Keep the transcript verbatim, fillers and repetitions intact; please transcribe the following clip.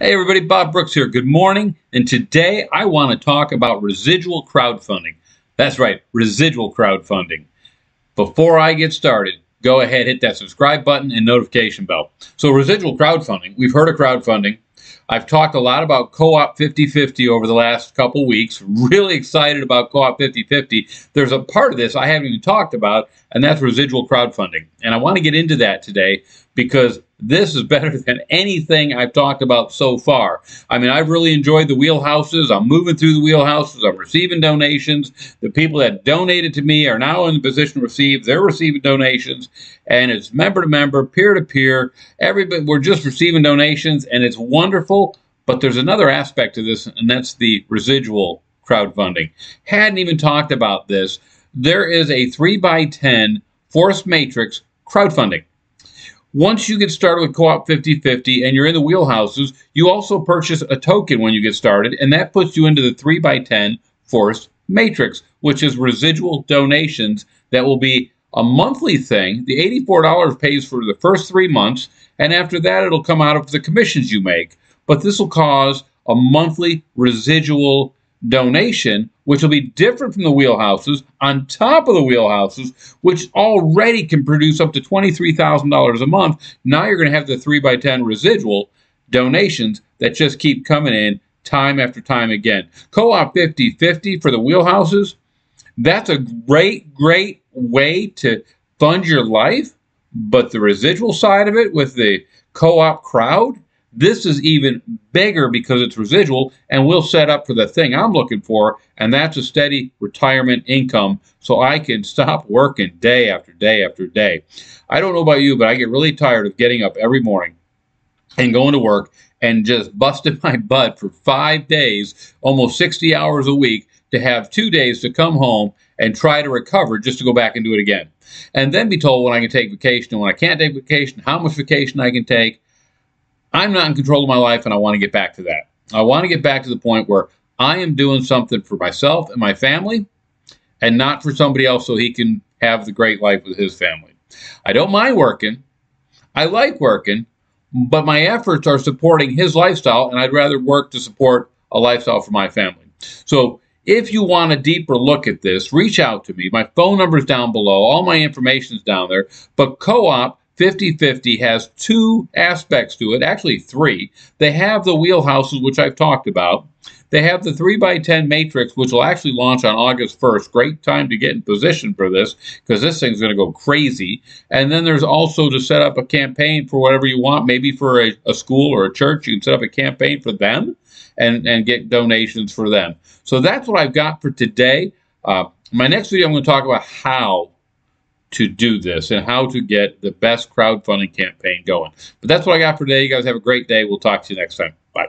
Hey everybody, Bob Brooks here. Good morning. And today I want to talk about residual crowdfunding. That's right, residual crowdfunding. Before I get started, go ahead, hit that subscribe button and notification bell. So residual crowdfunding, we've heard of crowdfunding. I've talked a lot about COOP fifty fifty over the last couple weeks. Really excited about COOP fifty fifty. There's a part of this I haven't even talked about, and that's residual crowdfunding. And I want to get into that today because this is better than anything I've talked about so far. I mean, I've really enjoyed the wheelhouses. I'm moving through the wheelhouses. I'm receiving donations. The people that donated to me are now in the position to receive. They're receiving donations, and it's member to member, peer to peer. Everybody, we're just receiving donations, and it's wonderful. But there's another aspect to this, and that's the residual crowdfunding. Hadn't even talked about this. There is a three by ten force matrix crowdfunding. Once you get started with COOP fifty fifty and you're in the wheelhouses, you also purchase a token when you get started, and that puts you into the three by ten force matrix, which is residual donations that will be a monthly thing. The eighty-four dollars pays for the first three months, and after that it'll come out of the commissions you make. But this will cause a monthly residual donation, which will be different from the wheelhouses, on top of the wheelhouses, which already can produce up to twenty-three thousand dollars a month. Now you're going to have the three by ten residual donations that just keep coming in time after time again. COOP fifty fifty for the wheelhouses, that's a great, great way to fund your life. But the residual side of it with the co-op crowd, this is even bigger because it's residual, and we'll set up for the thing I'm looking for, and that's a steady retirement income so I can stop working day after day after day. I don't know about you, but I get really tired of getting up every morning and going to work and just busting my butt for five days, almost sixty hours a week, to have two days to come home and try to recover just to go back and do it again. And then be told when I can take vacation and when I can't take vacation, how much vacation I can take. I'm not in control of my life, and I want to get back to that. I want to get back to the point where I am doing something for myself and my family and not for somebody else so he can have the great life with his family. I don't mind working. I like working, but my efforts are supporting his lifestyle, and I'd rather work to support a lifestyle for my family. So if you want a deeper look at this, reach out to me. My phone number is down below. All my information is down there. But COOP fifty fifty has two aspects to it, actually three. They have the wheelhouses, which I've talked about. They have the three by ten matrix, which will actually launch on August first. Great time to get in position for this because this thing's going to go crazy. And then there's also to set up a campaign for whatever you want, maybe for a, a school or a church. You can set up a campaign for them and, and get donations for them. So that's what I've got for today. Uh, my next video, I'm going to talk about how to do this and how to get the best crowdfunding campaign going. But that's what I got for today. You guys have a great day. We'll talk to you next time. Bye.